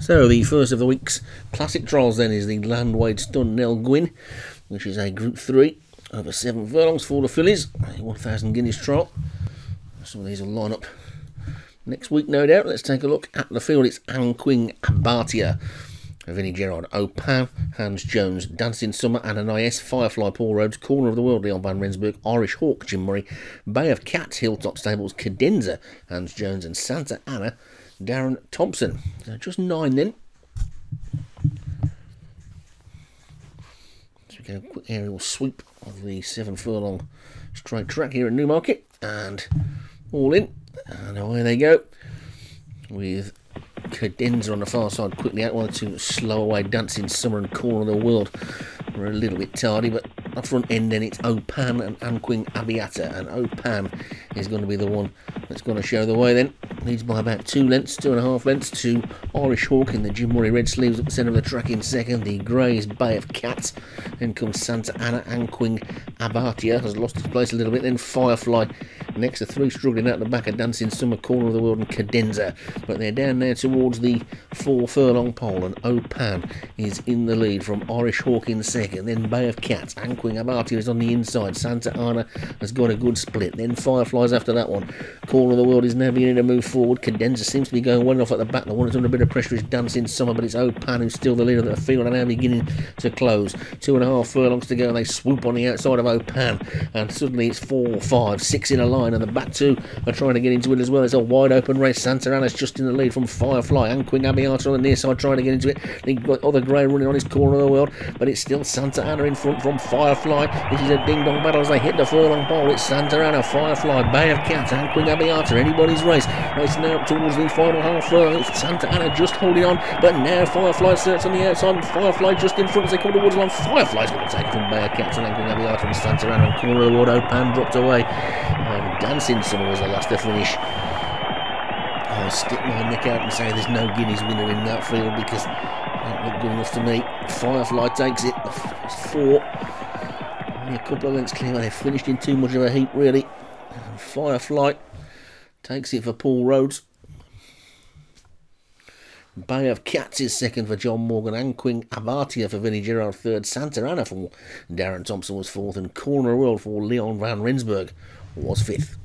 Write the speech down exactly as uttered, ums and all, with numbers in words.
So the first of the week's classic trials then is the Landwade Stud Nell Gwyn, which is a Group three over seven furlongs for the fillies, a one thousand guineas trial. Some of these will line up next week, no doubt. Let's take a look at the field. It's Anqing Abartia, Vinnie Gerard, O'Pan, Hans Jones, Dancing Summer, Ananias, Firefly, Paul Rhodes, Corner of the World, Leon van Rensburg, Irish Hawk, Jim Murray, Bay of Cats, Hilltop Stables, Cadenza, Hans Jones, and Santa Ana, Darren Thompson. So just nine then. So we go a quick aerial sweep of the seven furlong straight track here at Newmarket, and all in, and away they go with Cadenza on the far side quickly out, one or two slow away. Dancing Summer and Corner of the World were a little bit tardy, but up front end then it's O'Pan and Anqing Abartia, and O'Pan is going to be the one that's going to show the way then. Leads by about two lengths, two and a half lengths to Irish Hawk in the Jim Murray red sleeves at the centre of the track in second, the Grey's Bay of Cats, then comes Santa Ana. Anqing Abartia has lost his place a little bit, then Firefly next to three struggling out the back of Dancing Summer, Corner of the World and Cadenza, but they're down there towards the four furlong pole, and O'Pan is in the lead from Irish Hawk in second, then Bay of Cats. Anqing Abartia is on the inside, Santa Ana has got a good split, then Fireflies after that one. Corner of the World is now beginning to move forward. Cadenza seems to be going well enough at the back. The one that's under a bit of pressure is Dancing Summer, but it's O'Pan who's still the leader of the field and now beginning to close. Two and a half furlongs to go, and they swoop on the outside of O'Pan, and suddenly it's four, five, six in a line, and the back two are trying to get into it as well. It's a wide open race. Santa Ana's just in the lead from Firefly. Anqing Abartia on the near side trying to get into it. The other grey running on his Corner of the World, but it's still Santa Ana in front from Firefly. This is a ding-dong battle as they hit the furlong pole. It's Santa Ana, Firefly, Bay of Cats, Anqing Abartia, anybody's race. Racing now up towards the final half furlong. It's Santa Ana just holding on, but now Firefly starts on the outside, and Firefly just in front as they come towards the line. Firefly's going to take from Bay of Cats and Anqing Abartia, and Santa Ana and Corner of the World. O'Pan dropped away, and Dancing Summer was the last to finish. I'll stick my neck out and say there's no guineas winner in that field, because that looked good enough to me. Firefly takes it. It's four. Only a couple of lengths clear. They finished in too much of a heap, really. And Firefly takes it for Paul Rhodes. Bay of Cats is second for John Morgan. Anqing Abartia for Vinnie Gerard third. Santa Ana for Darren Thompson was fourth. And Corner of the World for Leon van Rensburg was fifth.